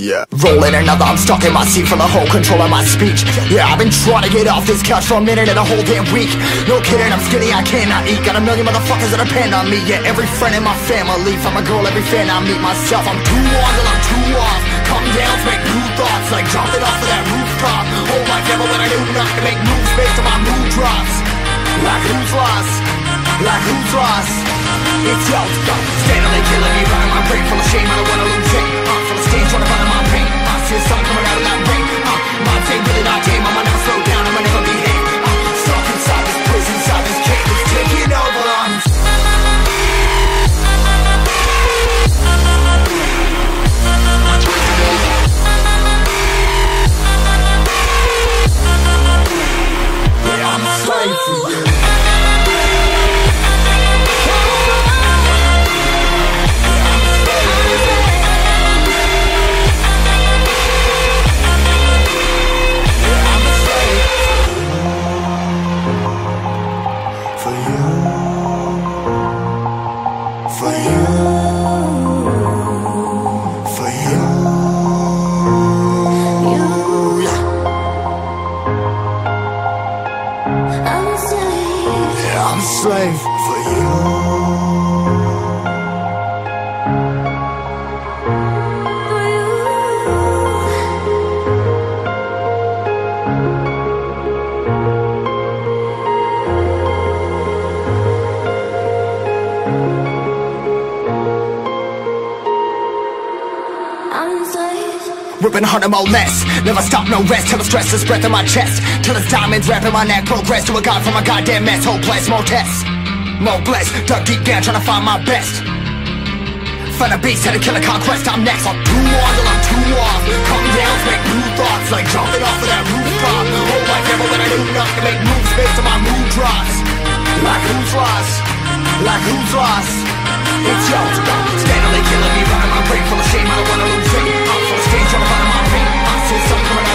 Yeah. Rolling another, I'm stuck in my seat from the whole control of my speech. Yeah, I've been trying to get off this couch for a minute and a whole damn week. No kidding, I'm skinny, I cannot eat. Got a million motherfuckers that depend on me. Yeah, every friend in my family, from a girl, every fan I meet myself. I'm too on till I'm too off. Come down to make new thoughts, like dropping off of that rooftop. Hold my devil when I do not to make moves based on my mood drops. Like who's lost? Like who's lost? It's out, steadily killing me, running my brain full of shame. I don't wanna lose it. I'm full of stage, trying to find my pain. I see a sun coming out of that rain. My fame really not tame. I'ma never slow down, I'ma never behave. I'm stuck inside this prison, inside this cage. It's taking over. I'm enslaved for you. Ripping harder, more less. Never stop, no rest. Till the stress is breath in my chest. Till it's diamonds wrapping my neck. Progress to a god from a goddamn mess. Hopeless, more tests, more blessed. Dug deep down, trying to find my best. Find a beast, had to kill a conquest. I'm next. I'm too on till I'm too off. Come down, make new thoughts. Like dropping off of that rooftop. Hold my devil when I do not to make moves based on my mood drops. Like who's lost? Like who's lost? It's yours. Steadily killing me, running my brain full of shame. I don't wanna lose it. Trying to find my pain, I see something coming out.